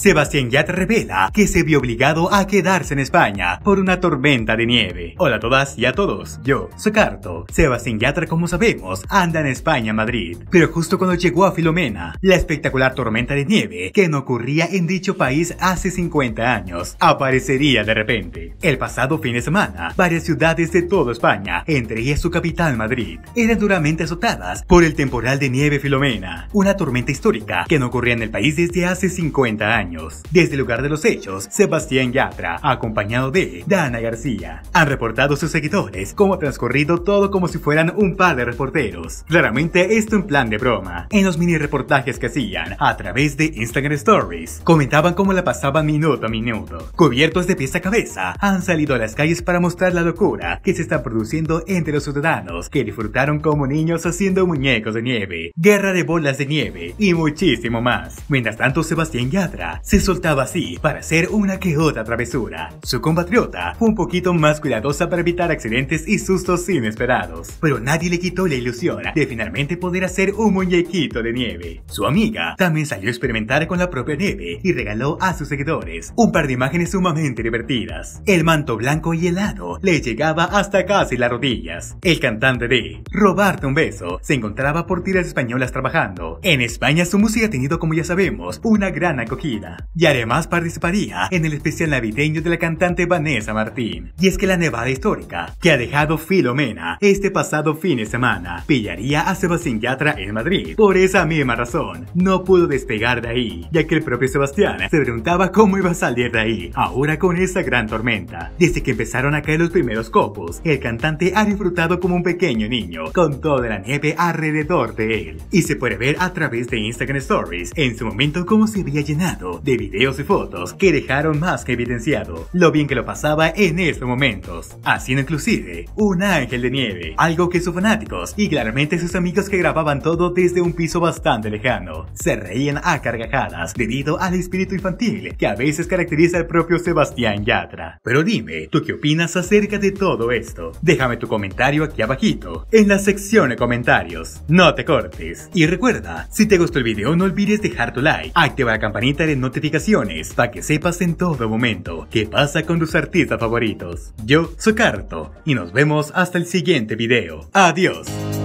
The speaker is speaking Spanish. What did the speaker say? Sebastián Yatra revela que se vio obligado a quedarse en España por una tormenta de nieve. Hola a todas y a todos, yo soy Carto. Sebastián Yatra, como sabemos, anda en España, Madrid. Pero justo cuando llegó a Filomena, la espectacular tormenta de nieve que no ocurría en dicho país hace 50 años, aparecería de repente. El pasado fin de semana, varias ciudades de toda España, entre ellas su capital Madrid, eran duramente azotadas por el temporal de nieve Filomena, una tormenta histórica que no ocurría en el país desde hace 50 años. Desde el lugar de los hechos, Sebastián Yatra, acompañado de Dana García, han reportado a sus seguidores cómo ha transcurrido todo como si fueran un par de reporteros. Claramente esto en plan de broma. En los mini reportajes que hacían a través de Instagram Stories, comentaban cómo la pasaban minuto a minuto. Cubiertos de pies a cabeza, han salido a las calles para mostrar la locura que se está produciendo entre los ciudadanos que disfrutaron como niños haciendo muñecos de nieve, guerra de bolas de nieve y muchísimo más. Mientras tanto, Sebastián Yatra se soltaba así para hacer una que otra travesura. Su compatriota fue un poquito más cuidadosa para evitar accidentes y sustos inesperados, pero nadie le quitó la ilusión de finalmente poder hacer un muñequito de nieve. Su amiga también salió a experimentar con la propia nieve y regaló a sus seguidores un par de imágenes sumamente divertidas. El manto blanco y helado le llegaba hasta casi las rodillas. El cantante de Robarte un beso se encontraba por tierras españolas trabajando. En España su música ha tenido, como ya sabemos, una gran acogida, y además participaría en el especial navideño de la cantante Vanessa Martín. Y es que la nevada histórica que ha dejado Filomena este pasado fin de semana pillaría a Sebastián Yatra en Madrid. Por esa misma razón, no pudo despegar de ahí, ya que el propio Sebastián se preguntaba cómo iba a salir de ahí ahora con esa gran tormenta. Desde que empezaron a caer los primeros copos, el cantante ha disfrutado como un pequeño niño con toda la nieve alrededor de él. Y se puede ver a través de Instagram Stories en su momento cómo se había llenado de videos y fotos que dejaron más que evidenciado lo bien que lo pasaba en estos momentos, haciendo inclusive un ángel de nieve, algo que sus fanáticos y claramente sus amigos que grababan todo desde un piso bastante lejano se reían a carcajadas debido al espíritu infantil que a veces caracteriza al propio Sebastián Yatra. Pero dime, ¿tú qué opinas acerca de todo esto? Déjame tu comentario aquí abajito en la sección de comentarios. No te cortes y recuerda, si te gustó el video no olvides dejar tu like, activa la campanita de notificaciones para que sepas en todo momento qué pasa con tus artistas favoritos. Yo soy Carto y nos vemos hasta el siguiente video. Adiós.